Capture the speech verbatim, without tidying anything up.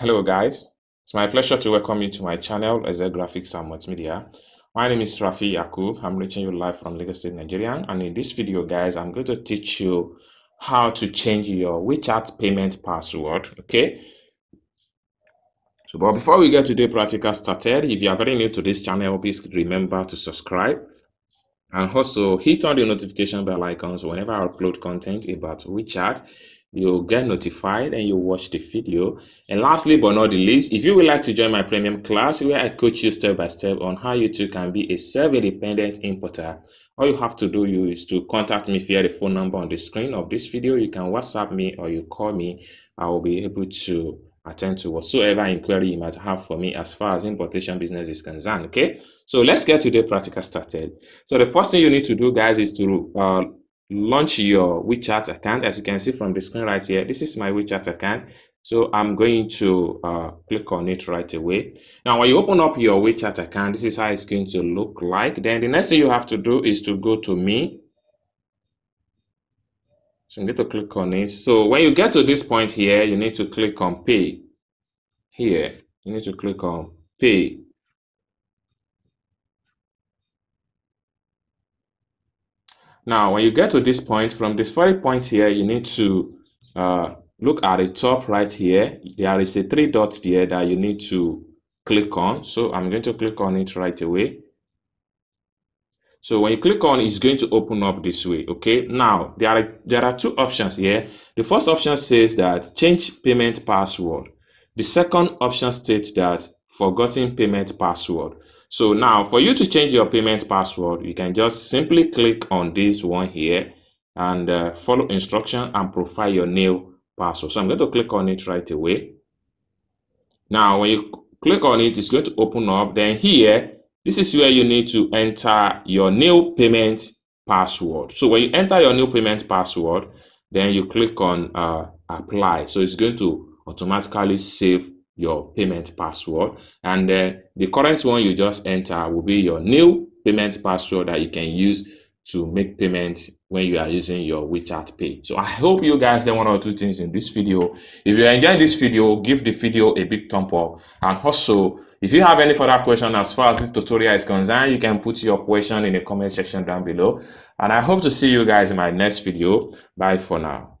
Hello guys, it's my pleasure to welcome you to my channel, Excel Graphics and Multimedia. My name is Rafi Yakub. I'm reaching you live from Lagos State, Nigeria. And in this video guys, I'm going to teach you how to change your WeChat payment password, okay? So, but before we get today practical started, if you are very new to this channel, please remember to subscribe and also hit on the notification bell icons. Whenever I upload content about WeChat, you'll get notified and you watch the video. And lastly but not the least, if you would like to join my premium class where I coach you step by step on how you too can be a self-independent importer, all you have to do is to contact me via the phone number on the screen of this video. You can WhatsApp me or you call me. I will be able to attend to whatsoever inquiry you might have for me as far as importation business is concerned, okay? So let's get today practical started. So the first thing you need to do guys is to uh, launch your WeChat account. As you can see from the screen right here, this is my WeChat account. So I'm going to uh, click on it right away. Now when you open up your WeChat account, this is how it's going to look like. Then the next thing you have to do is to go to me. So you need to click on it. So when you get to this point here, you need to click on pay. Here you need to click on pay. Now, when you get to this point, from this very point here, you need to uh, look at the top right here. There is a three dots there that you need to click on. So I'm going to click on it right away. So when you click on, it's going to open up this way. Okay. Now there are there are two options here. The first option says that change payment password. The second option states that forgotten payment password. So now for you to change your payment password, you can just simply click on this one here and uh, follow instruction and profile your new password. So I'm going to click on it right away. Now when you click on it, it's going to open up. Then here, this is where you need to enter your new payment password. So when you enter your new payment password, then you click on uh, apply. So it's going to automatically save your payment password, and uh, the current one you just enter will be your new payment password that you can use to make payments when you are using your WeChat Pay. So I hope you guys learned one or two things in this video. If you enjoyed this video, give the video a big thumb up, and also if you have any further question as far as this tutorial is concerned, you can put your question in the comment section down below, and I hope to see you guys in my next video. Bye for now.